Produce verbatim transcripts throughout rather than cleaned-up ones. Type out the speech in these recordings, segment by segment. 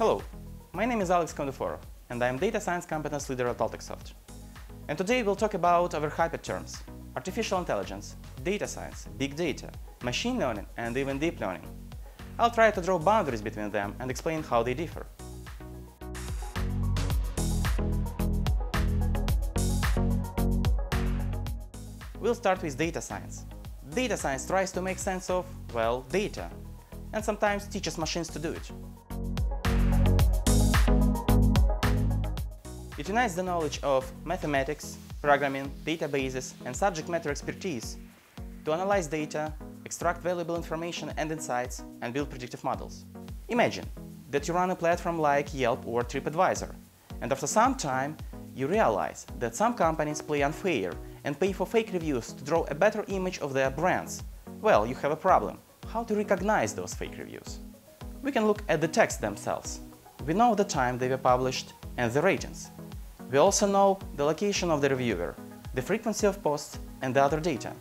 Hello, my name is Alex Konduforov, and I am Data Science Competence Leader at AltexSoft. And today we'll talk about overhyped terms: artificial intelligence, data science, big data, machine learning, and even deep learning. I'll try to draw boundaries between them and explain how they differ. We'll start with data science. Data science tries to make sense of, well, data, and sometimes teaches machines to do it. It unites the knowledge of mathematics, programming, databases, and subject matter expertise to analyze data, extract valuable information and insights, and build predictive models. Imagine that you run a platform like Yelp or TripAdvisor, and after some time you realize that some companies play unfair and pay for fake reviews to draw a better image of their brands. Well, you have a problem. How to recognize those fake reviews? We can look at the text themselves. We know the time they were published and the ratings. We also know the location of the reviewer, the frequency of posts, and the other data.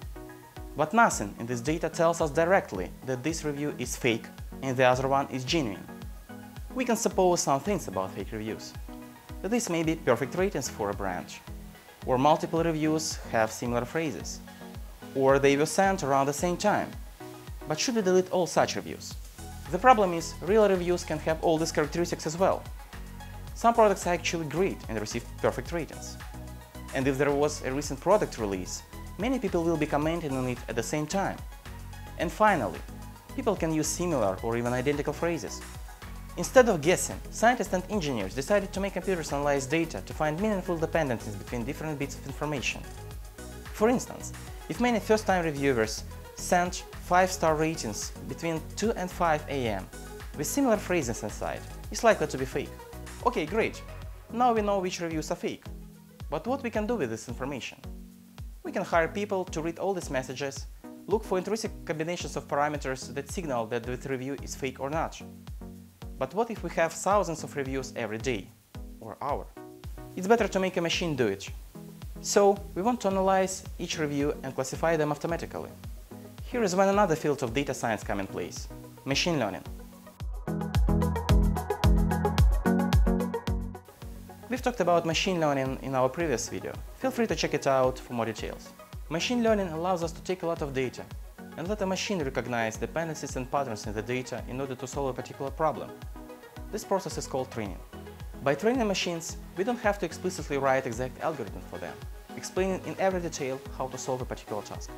But nothing in this data tells us directly that this review is fake and the other one is genuine. We can suppose some things about fake reviews. That this may be perfect ratings for a brand, or multiple reviews have similar phrases, or they were sent around the same time. But should we delete all such reviews? The problem is, real reviews can have all these characteristics as well. Some products are actually great and receive perfect ratings. And if there was a recent product release, many people will be commenting on it at the same time. And finally, people can use similar or even identical phrases. Instead of guessing, scientists and engineers decided to make computers analyze data to find meaningful dependencies between different bits of information. For instance, if many first-time reviewers sent five-star ratings between two and five A M with similar phrases inside, it's likely to be fake. Okay, great, now we know which reviews are fake. But what we can do with this information? We can hire people to read all these messages, look for intrinsic combinations of parameters that signal that this review is fake or not. But what if we have thousands of reviews every day or hour? It's better to make a machine do it. So we want to analyze each review and classify them automatically. Here is when another field of data science comes in place – machine learning. We've talked about machine learning in our previous video. Feel free to check it out for more details. Machine learning allows us to take a lot of data and let a machine recognize dependencies and patterns in the data in order to solve a particular problem. This process is called training. By training machines, we don't have to explicitly write exact algorithms for them, explaining in every detail how to solve a particular task.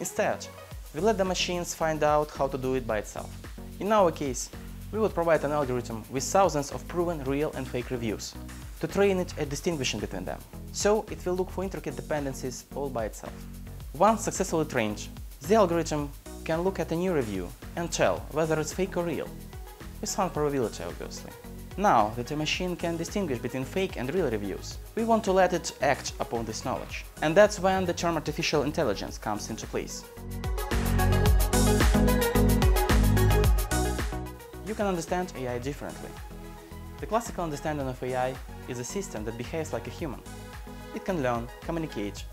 Instead, we let the machines find out how to do it by itself. In our case, we would provide an algorithm with thousands of proven real and fake reviews to train it at distinguishing between them. So it will look for intricate dependencies all by itself. Once successfully trained, the algorithm can look at a new review and tell whether it's fake or real, with some probability, obviously. Now that a machine can distinguish between fake and real reviews, we want to let it act upon this knowledge. And that's when the term artificial intelligence comes into place. You can understand A I differently. The classical understanding of A I is a system that behaves like a human. It can learn, communicate,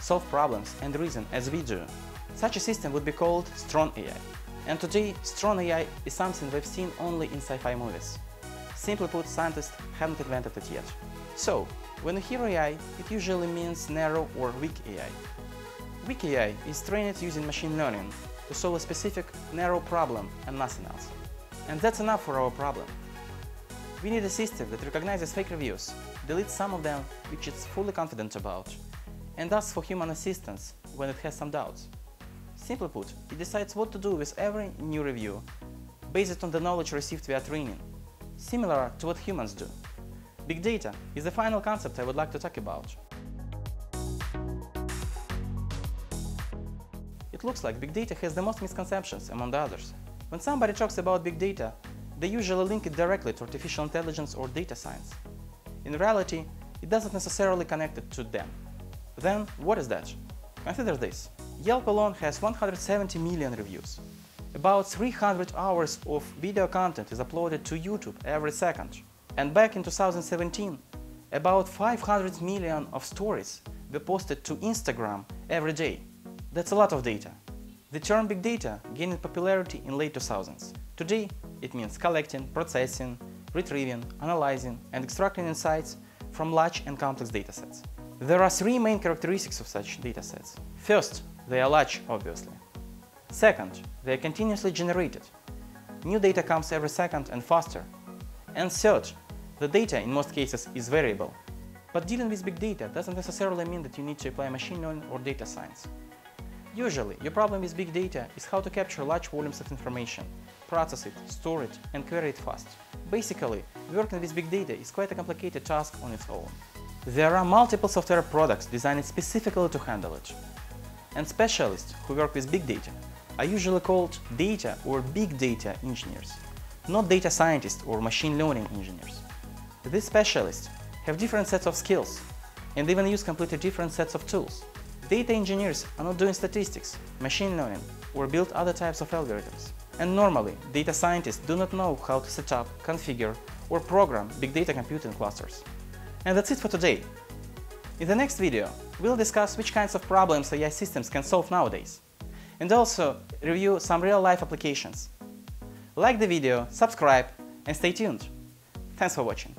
solve problems, and reason as we do. Such a system would be called strong A I. And today, strong A I is something we've seen only in sci-fi movies. Simply put, scientists haven't invented it yet. So, when you hear A I, it usually means narrow or weak A I. Weak A I is trained using machine learning to solve a specific narrow problem and nothing else. And that's enough for our problem. We need a system that recognizes fake reviews, deletes some of them which it's fully confident about, and asks for human assistance when it has some doubts. Simply put, it decides what to do with every new review based on the knowledge received via training, similar to what humans do. Big data is the final concept I would like to talk about. It looks like big data has the most misconceptions among the others. When somebody talks about big data, they usually link it directly to artificial intelligence or data science. In reality, it doesn't necessarily connect it to them. Then, what is that? Consider this. Yelp alone has one hundred seventy million reviews. About three hundred hours of video content is uploaded to YouTube every second. And back in two thousand seventeen, about five hundred million of stories were posted to Instagram every day. That's a lot of data. The term big data gained popularity in late two thousands. Today, it means collecting, processing, retrieving, analyzing, and extracting insights from large and complex datasets. There are three main characteristics of such datasets. First, they are large, obviously. Second, they are continuously generated. New data comes every second and faster. And third, the data in most cases is variable. But dealing with big data doesn't necessarily mean that you need to apply machine learning or data science. Usually, your problem with big data is how to capture large volumes of information, process it, store it, and query it fast. Basically, working with big data is quite a complicated task on its own. There are multiple software products designed specifically to handle it. And specialists who work with big data are usually called data or big data engineers, not data scientists or machine learning engineers. These specialists have different sets of skills and even use completely different sets of tools. Data engineers are not doing statistics, machine learning, or build other types of algorithms. And normally, data scientists do not know how to set up, configure, or program big data computing clusters. And that's it for today. In the next video, we'll discuss which kinds of problems A I systems can solve nowadays, and also review some real-life applications. Like the video, subscribe, and stay tuned. Thanks for watching.